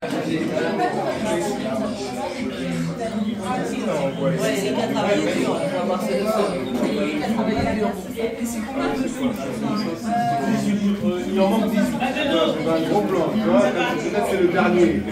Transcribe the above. Il en manque 10. Un gros plan, tu vois, peut-être c'est le dernier.